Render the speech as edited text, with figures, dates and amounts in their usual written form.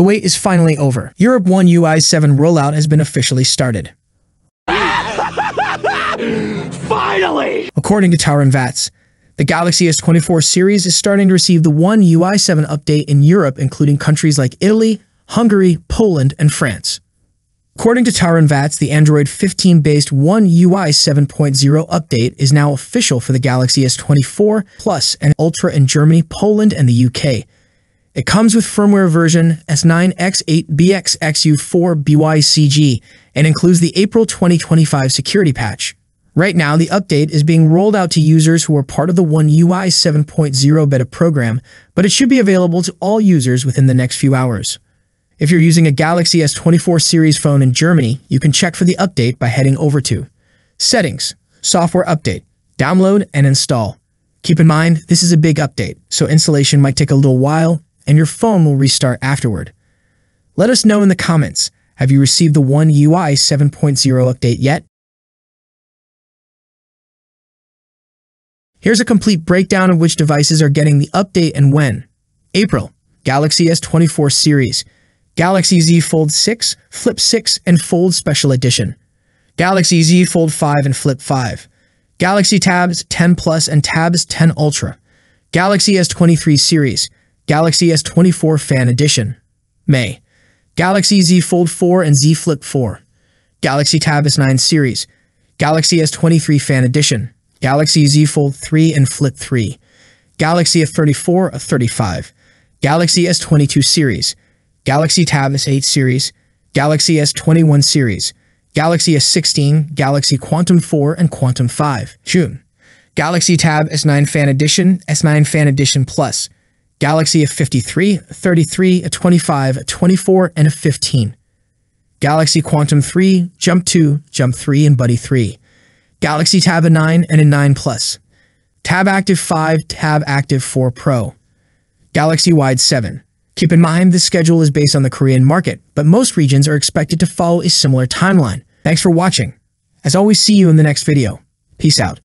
The wait is finally over. Europe One UI 7 rollout has been officially started. Finally! According to Tarun Vats, the Galaxy S24 series is starting to receive the One UI 7 update in Europe, including countries like Italy, Hungary, Poland, and France. According to Tarun Vats, the Android 15-based One UI 7.0 update is now official for the Galaxy S24 Plus and Ultra in Germany, Poland, and the UK. It comes with firmware version S9X8BXXU4BYCG and includes the April 2025 security patch. Right now, the update is being rolled out to users who are part of the One UI 7.0 beta program, but it should be available to all users within the next few hours. If you're using a Galaxy S24 series phone in Germany, you can check for the update by heading over to Settings, Software Update, Download and Install. Keep in mind, this is a big update, so installation might take a little while, and your phone will restart afterward. Let us know in the comments, have you received the One UI 7.0 update yet? Here's a complete breakdown of which devices are getting the update and when. April, Galaxy S24 series, Galaxy Z Fold 6, Flip 6, and Fold Special Edition, Galaxy Z Fold 5 and Flip 5, Galaxy Tab S10 Plus and Tab S10 Ultra, Galaxy S23 series, Galaxy S24 Fan Edition. May, Galaxy Z Fold 4 and Z Flip 4, Galaxy Tab S9 series, Galaxy S23 Fan Edition, Galaxy Z Fold 3 and Flip 3, Galaxy A34, A35, Galaxy S22 series, Galaxy Tab S8 series, Galaxy S21 series, Galaxy S16, Galaxy Quantum 4, and Quantum 5. June, Galaxy Tab S9 Fan Edition, S9 Fan Edition Plus, Galaxy A53, A33, A25, A24, and A15, Galaxy Quantum 3, Jump 2, Jump 3, and Buddy 3. Galaxy Tab A 9 and A 9 Plus, Tab Active 5, Tab Active 4 Pro, Galaxy Wide 7. Keep in mind, this schedule is based on the Korean market, but most regions are expected to follow a similar timeline. Thanks for watching. As always, see you in the next video. Peace out.